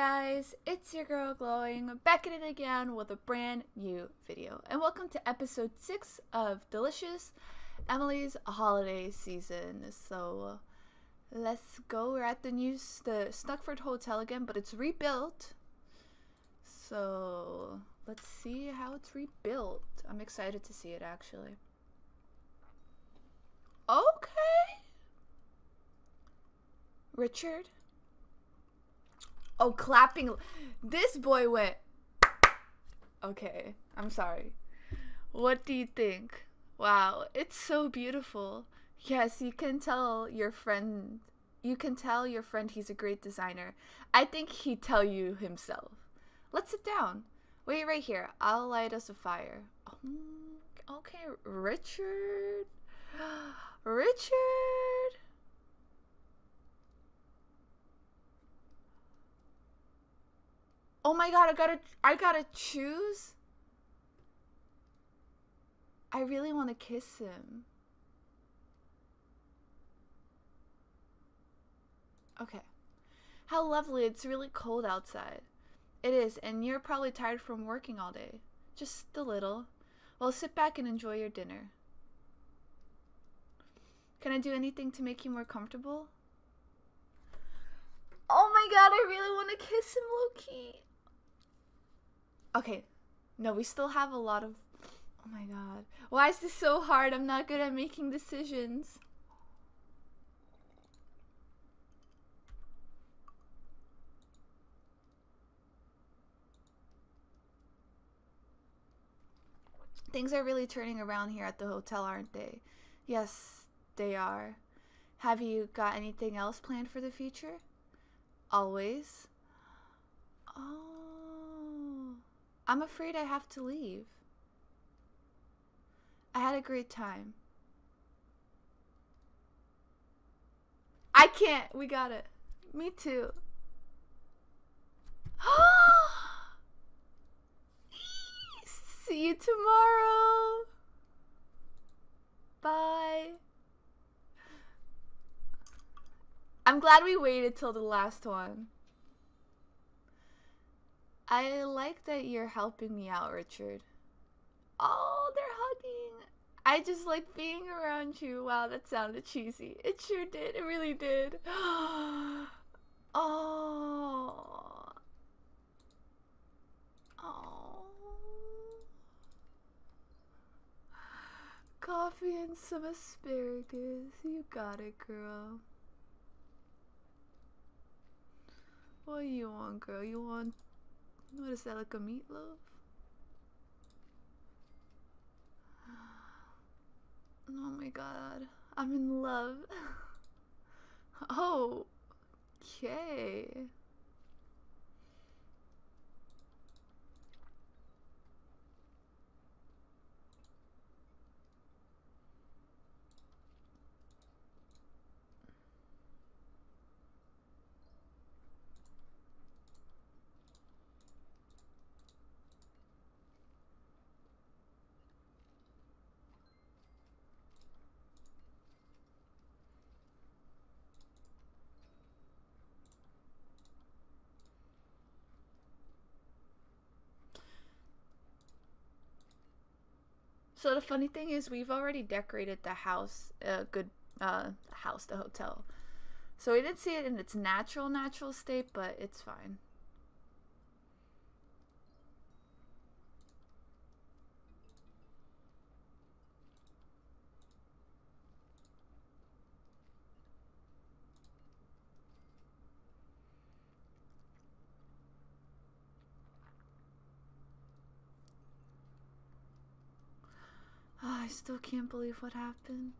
guys, it's your girl Glowing, back at it again with a brand new video, and welcome to episode 6 of Delicious Emily's holiday season. So let's go. We're at the Snuckford hotel again, but it's rebuilt, so let's see how it's rebuilt. I'm excited to see it actually. Okay, Richard. Oh, clapping. This boy went. Okay, I'm sorry. What do you think? Wow, it's so beautiful. Yes, you can tell your friend. You can tell your friend he's a great designer. I think he'd tell you himself. Let's sit down. Wait right here. I'll light us a fire. Okay, Richard. Richard. Oh my god, I gotta choose. I really want to kiss him. Okay. How lovely. It's really cold outside. It is, and you're probably tired from working all day. Just a little. Well, sit back and enjoy your dinner. Can I do anything to make you more comfortable? Oh my god, I really want to kiss him, low-key. Okay, no, we still have a lot of... Oh my god. Why is this so hard? I'm not good at making decisions. Things are really turning around here at the hotel, aren't they? Yes, they are. Have you got anything else planned for the future? Always. Oh, I'm afraid I have to leave. I had a great time. I can't. We got it. Me too. See you tomorrow. Bye. I'm glad we waited till the last one. I like that you're helping me out, Richard. Oh, they're hugging. I just like being around you. Wow, that sounded cheesy. It sure did. It really did. Oh. Oh. Coffee and some asparagus. You got it, girl. What do you want, girl? You want... What is that, like a meatloaf? Oh my god. I'm in love. Oh. Okay. So the funny thing is, we've already decorated the house, the hotel. So we didn't see it in its natural state, but it's fine. I still can't believe what happened.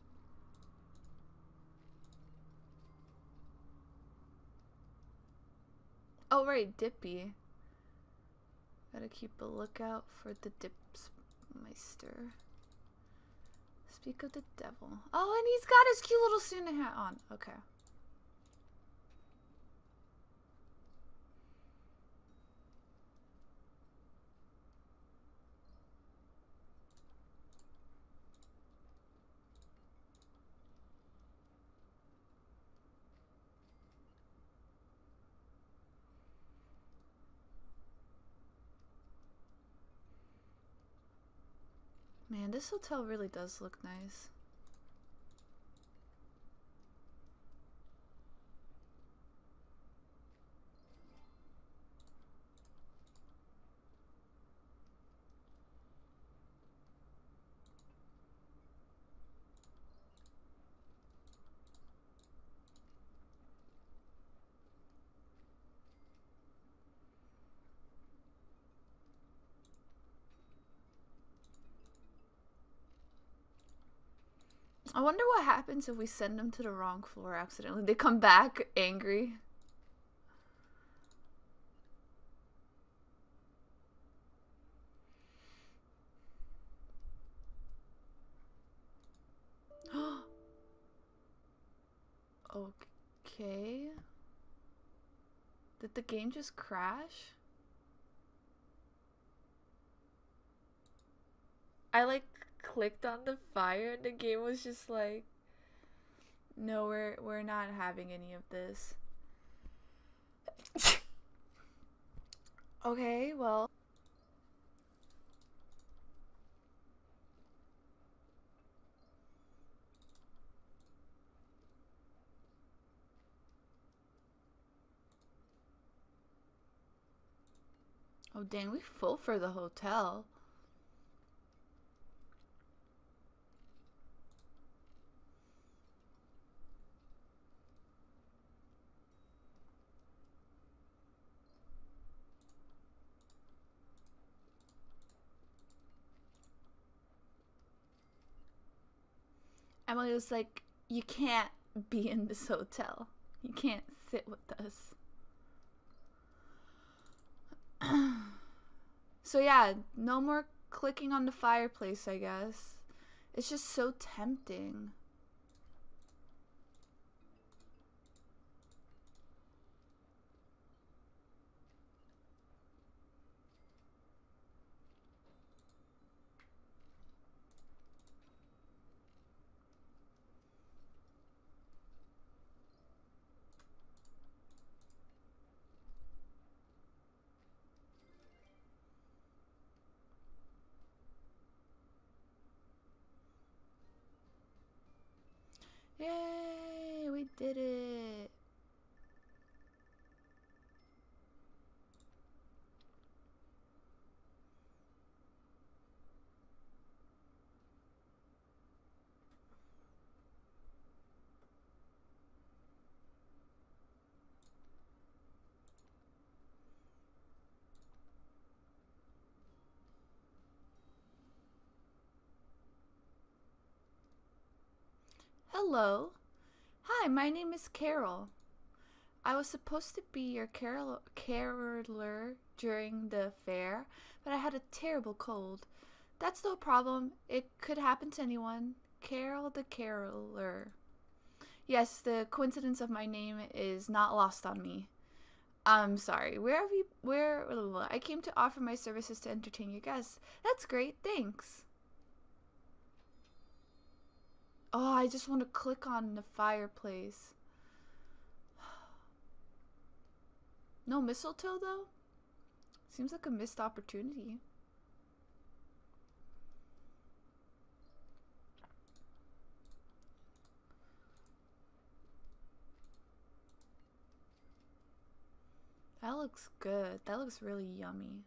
Oh right, Dippy. Gotta keep a lookout for the Dipsmeister. Speak of the devil. Oh, and he's got his cute little Santa hat on. Okay. Man, this hotel really does look nice. I wonder what happens if we send them to the wrong floor accidentally. They come back angry. Okay. Did the game just crash? I like clicked on the fire and the game was just like, no, we're not having any of this. Okay, well, oh dang, we full for the hotel. Emily was like, you can't be in this hotel. You can't sit with us. So yeah, no more clicking on the fireplace, I guess. It's just so tempting. Yay, we did it. Hello. Hi, my name is Carol. I was supposed to be your caroler during the fair, but I had a terrible cold. That's no problem. It could happen to anyone. Carol the caroler. Yes, the coincidence of my name is not lost on me. I'm sorry. I came to offer my services to entertain your guests. That's great. Thanks. Oh, I just want to click on the fireplace. No mistletoe, though? Seems like a missed opportunity. That looks good. That looks really yummy.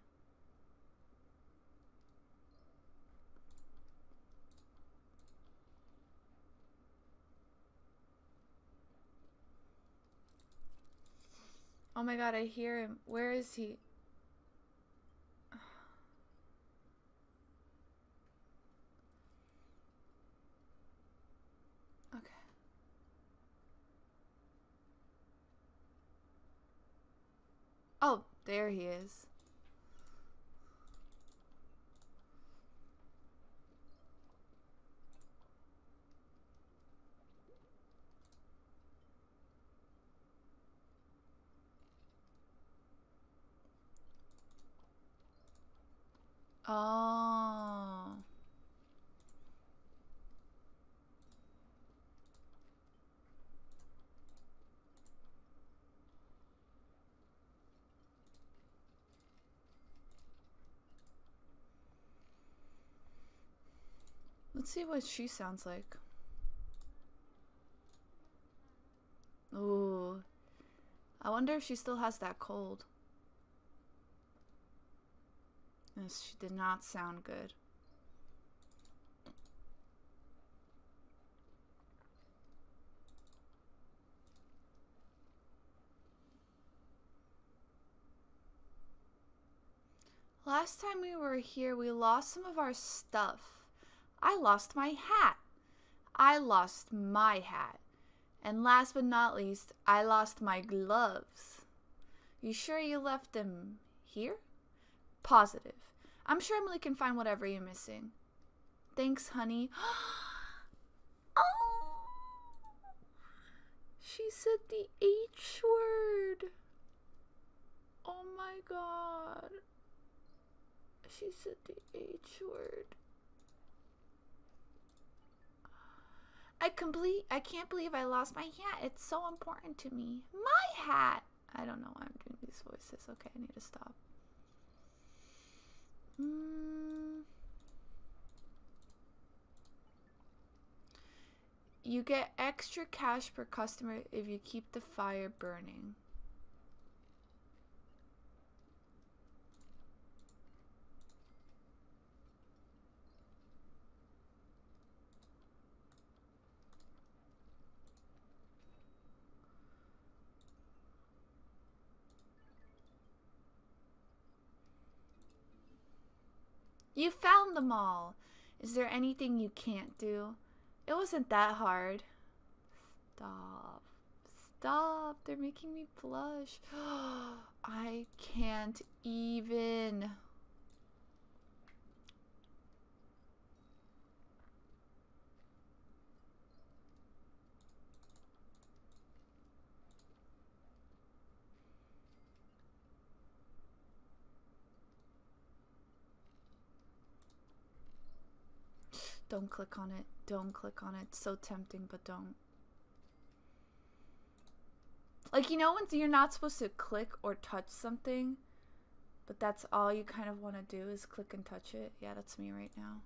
Oh my god, I hear him. Where is he? Okay. Oh, there he is. Oh. Let's see what she sounds like. Ooh. I wonder if she still has that cold. Yes, she did not sound good. Last time we were here, we lost some of our stuff. I lost my hat. I lost my hat. And last but not least, I lost my gloves. You sure you left them here? Positive. I'm sure Emily can find whatever you're missing. Thanks, honey. Oh! She said the H word. Oh my god. She said the H word. I can't believe I lost my hat. It's so important to me. My hat. I don't know why I'm doing these voices. Okay, I need to stop. You get extra cash per customer if you keep the fire burning. You found them all. Is there anything you can't do? It wasn't that hard. Stop. Stop. They're making me blush. I can't even. Don't click on it. Don't click on it. It's so tempting, but don't. Like, you know when you're not supposed to click or touch something, but that's all you kind of want to do is click and touch it? Yeah, that's me right now.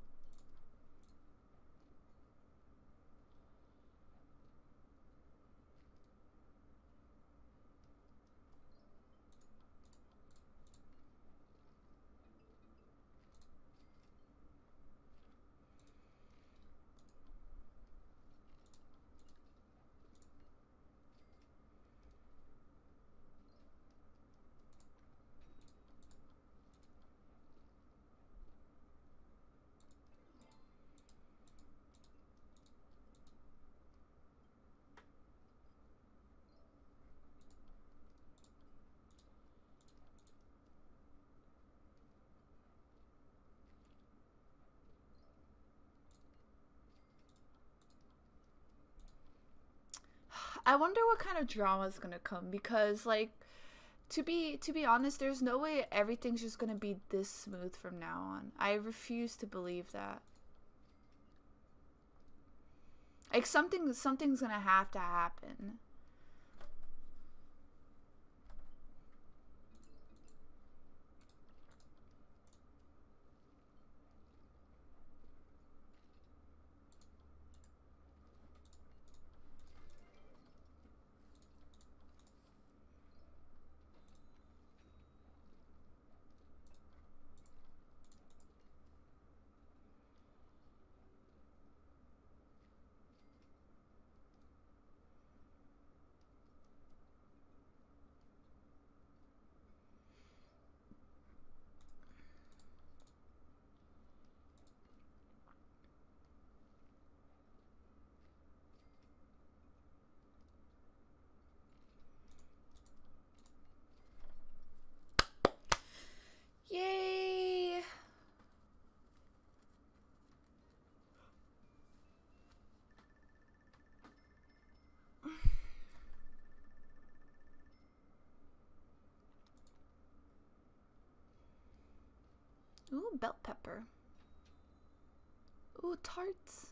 I wonder what kind of drama is gonna come, because like to be honest, there's no way everything's just gonna be this smooth from now on. I refuse to believe that. Like something's gonna have to happen. Yay! Ooh, bell pepper. Ooh, tarts.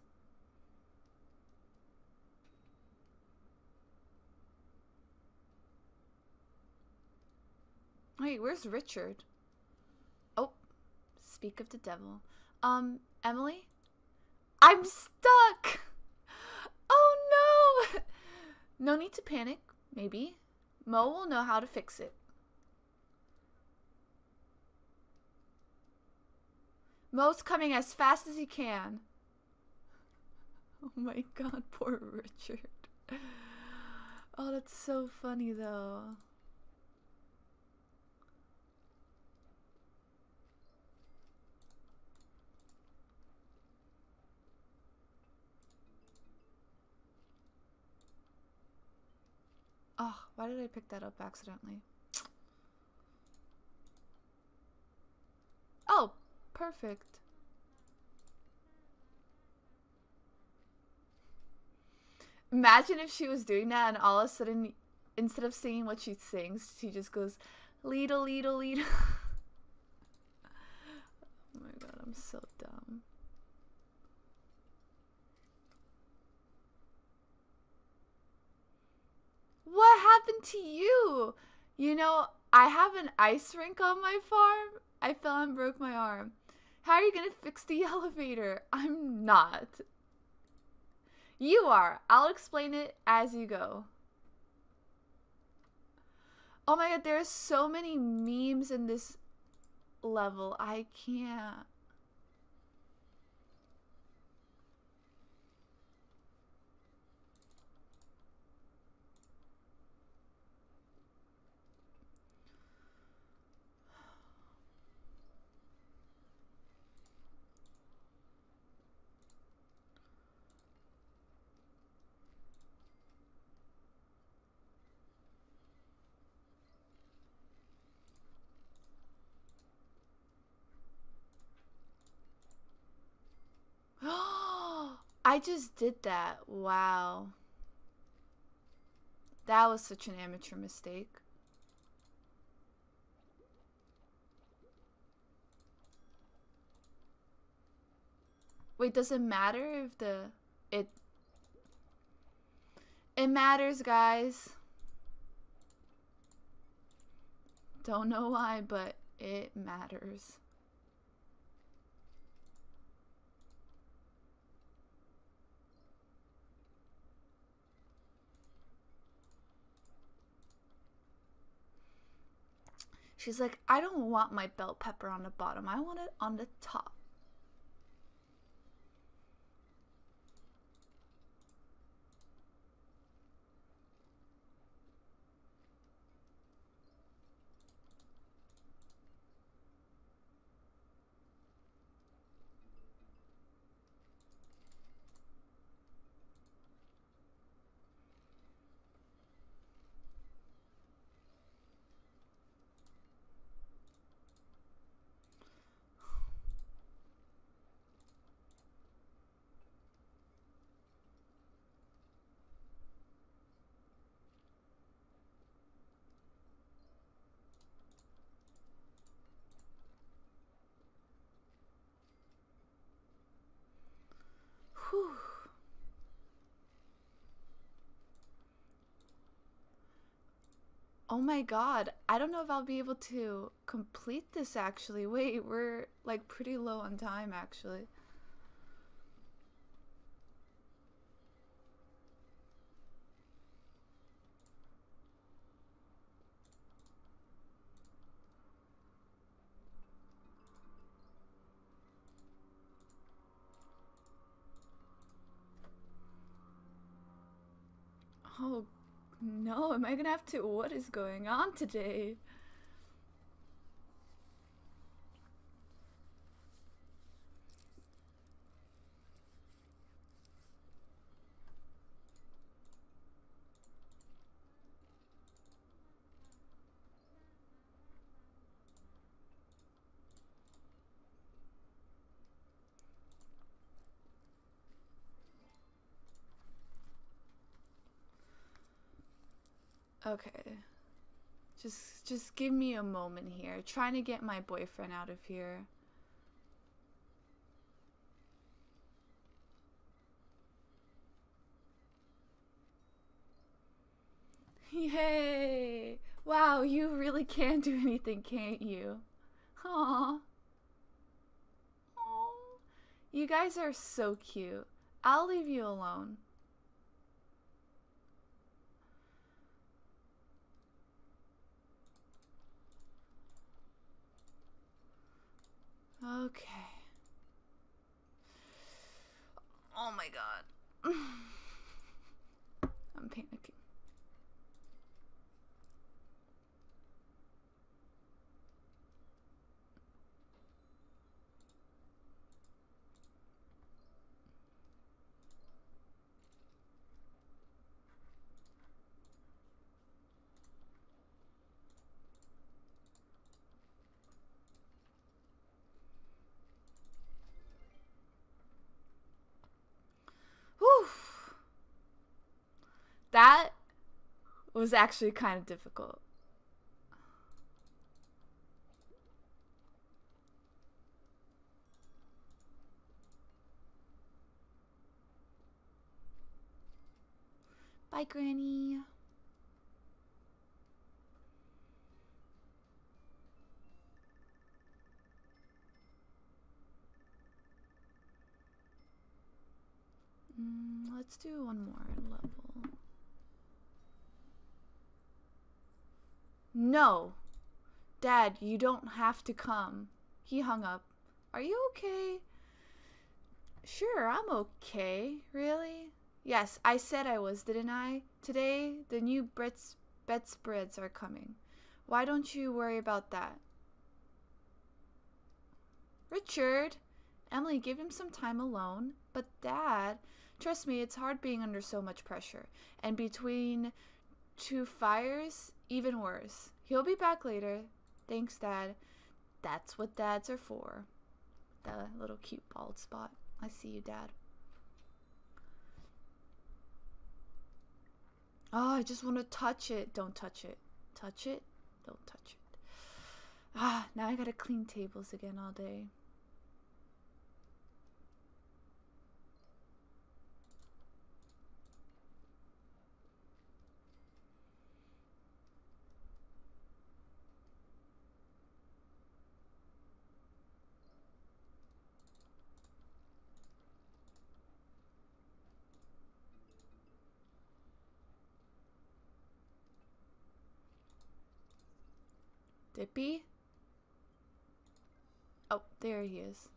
Wait, where's Richard? Speak of the devil. Emily? I'm stuck. Oh no. No need to panic, maybe. Mo will know how to fix it. Mo's coming as fast as he can. Oh my god, poor Richard. Oh, that's so funny though. Oh, why did I pick that up accidentally? Oh, perfect. Imagine if she was doing that and all of a sudden, instead of singing what she sings, she just goes, "Leedle, leedle, leedle." Oh my god, I'm so dumb. What happened to you? You know, I have an ice rink on my farm. I fell and broke my arm. How are you gonna fix the elevator? I'm not. You are. I'll explain it as you go. Oh my god, there are so many memes in this level. I can't. I just did that. Wow. That was such an amateur mistake. Wait, does it matter if the... It matters, guys. Don't know why, but it matters. She's like, I don't want my bell pepper on the bottom. I want it on the top. Oh my god, I don't know if I'll be able to complete this actually. Wait, we're like pretty low on time actually. Oh no, am I gonna have to? What is going on today? Okay, just give me a moment here. Trying to get my boyfriend out of here. Yay! Wow, you really can do anything, can't you? Aww. You guys are so cute. I'll leave you alone. Okay. Oh my god. I'm panicking. That was actually kind of difficult. Bye, Granny. Let's do one more level. No, Dad, you don't have to come. He hung up. Are you okay? Sure, I'm okay. Really? Yes, I said I was, didn't I? Today, the new bedspreads are coming. Why don't you worry about that? Richard! Emily gave him some time alone. But Dad, trust me, it's hard being under so much pressure. And between two fires, even worse. He'll be back later. Thanks, Dad. That's what dads are for. That little cute bald spot. I see you, Dad. Oh, I just want to touch it. Don't touch it. Touch it. Don't touch it. Ah, now I gotta clean tables again all day. Dippy? Oh, there he is.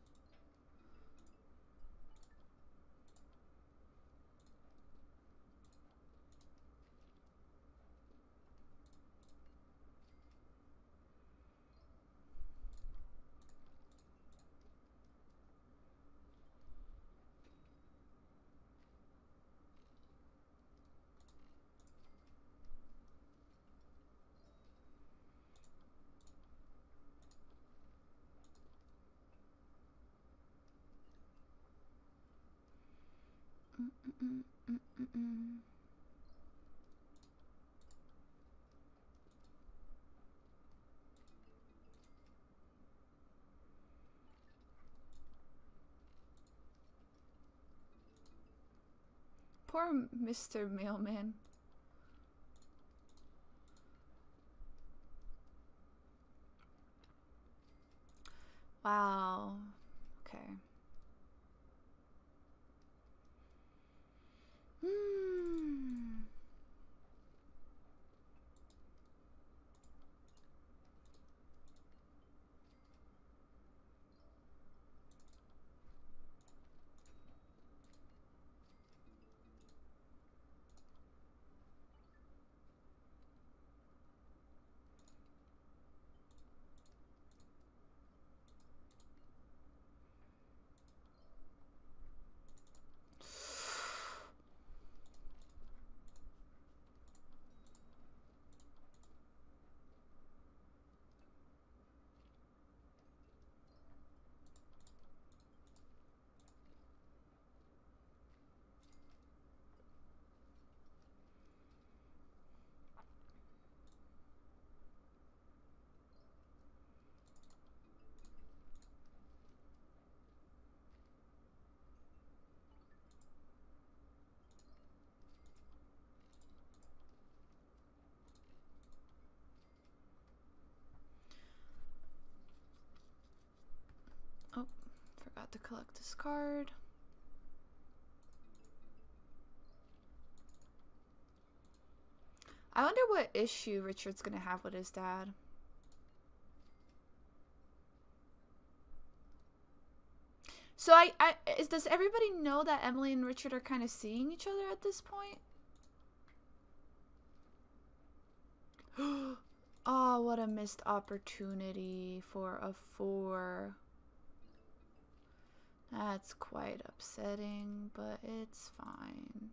Poor Mr. Mailman. Wow. Okay. Forgot to collect this card. I wonder what issue Richard's gonna have with his dad. So does everybody know that Emily and Richard are kind of seeing each other at this point? Oh, what a missed opportunity for a 4. That's quite upsetting, but it's fine.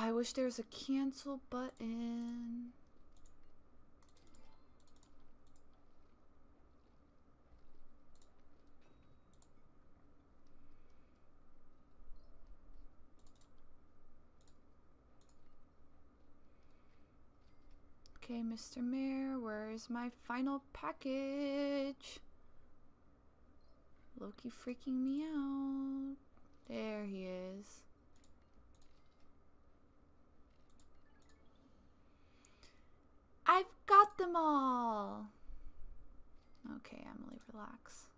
I wish there was a cancel button. Okay, Mr. Mayor, where is my final package? Loki freaking me out. There he is. I've got them all. Okay, Emily, relax.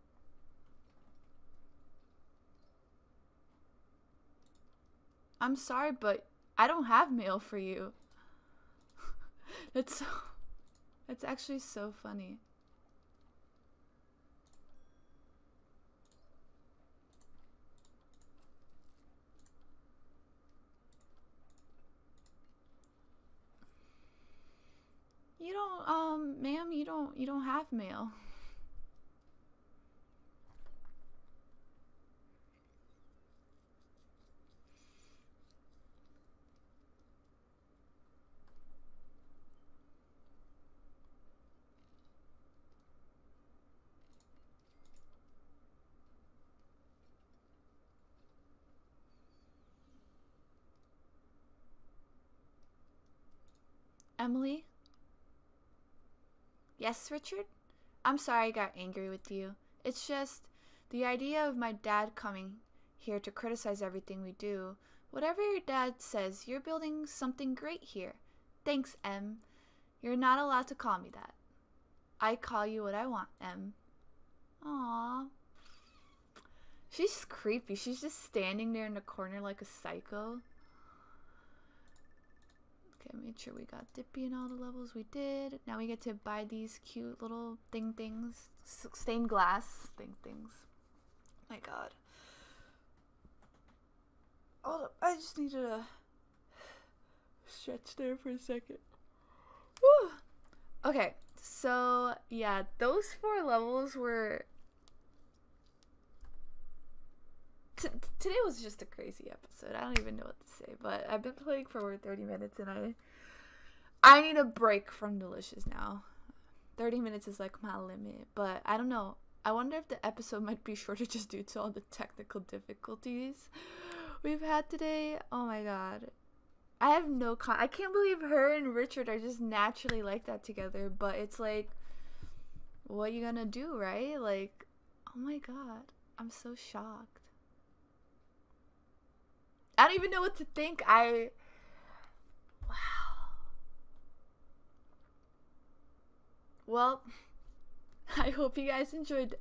I'm sorry, but I don't have mail for you. That's actually so funny. You don't, ma'am, you don't have mail. Emily? Yes, Richard? I'm sorry I got angry with you. It's just the idea of my dad coming here to criticize everything we do. Whatever your dad says, you're building something great here. Thanks, Em. You're not allowed to call me that. I call you what I want, Em. Aww. She's creepy. She's just standing there in the corner like a psycho. Okay, made sure we got Dippy in all the levels we did. Now we get to buy these cute little things. Stained glass things. My god. Hold up, I just needed to stretch there for a second. Whew. Okay, so yeah, those 4 levels were... Today was just a crazy episode. I don't even know what to say, but I've been playing for over 30 minutes and I need a break from Delicious now. 30 minutes is like my limit, but I don't know. I wonder if the episode might be shorter just due to all the technical difficulties we've had today. Oh my god. I have no I can't believe her and Richard are just naturally like that together, but it's like, what are you gonna do, right? Like, oh my god. I'm so shocked. I don't even know what to think. Wow. Well, I hope you guys enjoyed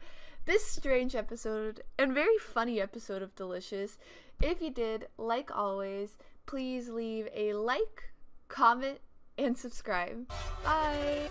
this strange episode and very funny episode of Delicious. If you did, like always, please leave a like, comment, and subscribe. Bye!